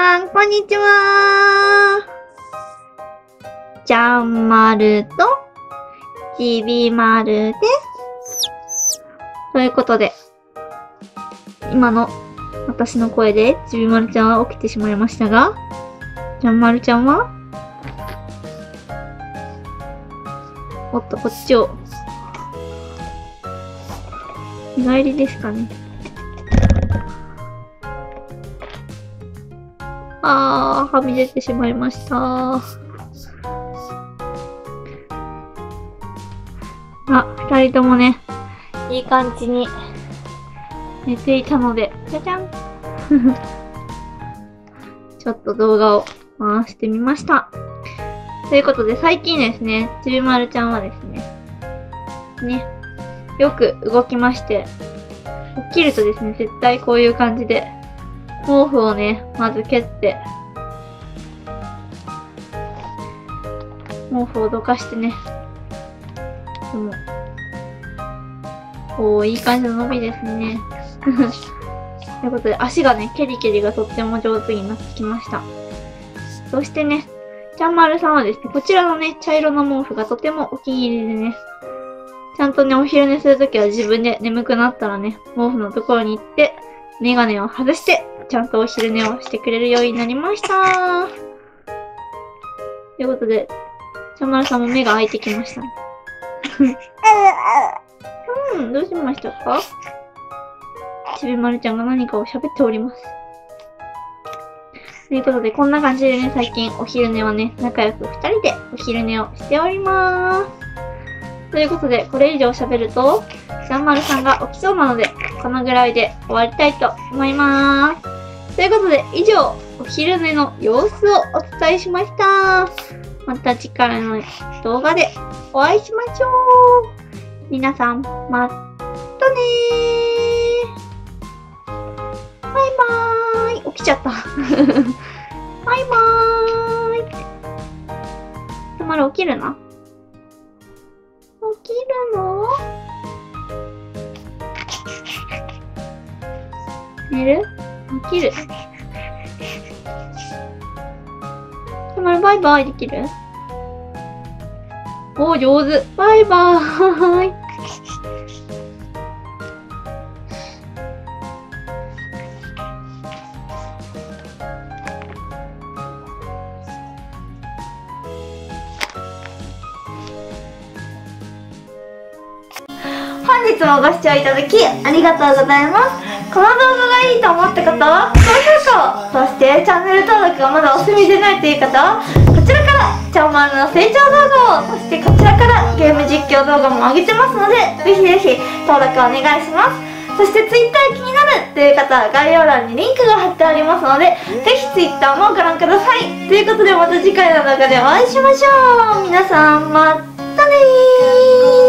さん、こんにちは。ちゃんまるとちびまるです。ということで、今の私の声でちびまるちゃんは起きてしまいましたが、ちゃんまるちゃんはおっと、こっちを。日帰りですかね。あー、はみ出てしまいました。あ、二人ともね、いい感じに寝ていたので、じゃじゃんちょっと動画を回してみました。ということで、最近ですね、ちびまるちゃんはですね、よく動きまして、起きるとですね、絶対こういう感じで、毛布をね、まず蹴って、毛布をどかしてね、でも、こう、いい感じの伸びですね。ということで、足がね、蹴り蹴りがとっても上手になってきました。そしてね、ちゃんまるさんはですね、こちらのね、茶色の毛布がとてもお気に入りでね、ちゃんとね、お昼寝するときは自分で眠くなったらね、毛布のところに行って、メガネを外して、ちゃんとお昼寝をしてくれるようになりました。ということで、ちゃんまるさんも目が開いてきました。うん、どうしましたか？ちびまるちゃんが何かを喋っております。ということで、こんな感じでね、最近お昼寝はね、仲良く二人でお昼寝をしておりまーす。ということで、これ以上喋ると、ちゃんまるさんが起きそうなので、このぐらいで終わりたいと思いまーす。ということで、以上、お昼寝の様子をお伝えしました。また次回の動画でお会いしましょう。皆さん、またねー。バイバーイ。起きちゃったバイバーイ。ちゃんまる起きるの？起きるの？寝る？起きる？ちゃんまるバイバーイできる？おー、上手。バイバーイ。本日もご視聴いただきありがとうございます。この動画がいいと思った方は高評価を、そしてチャンネル登録がまだお済みでないという方はこちらからちゃんまるの成長動画を、そしてこちらからゲーム実況動画も上げてますので、ぜひぜひ登録お願いします。そして Twitter 気になるという方は概要欄にリンクが貼ってありますので、ぜひ Twitter もご覧ください。ということで、また次回の動画でお会いしましょう。皆さん、またねー。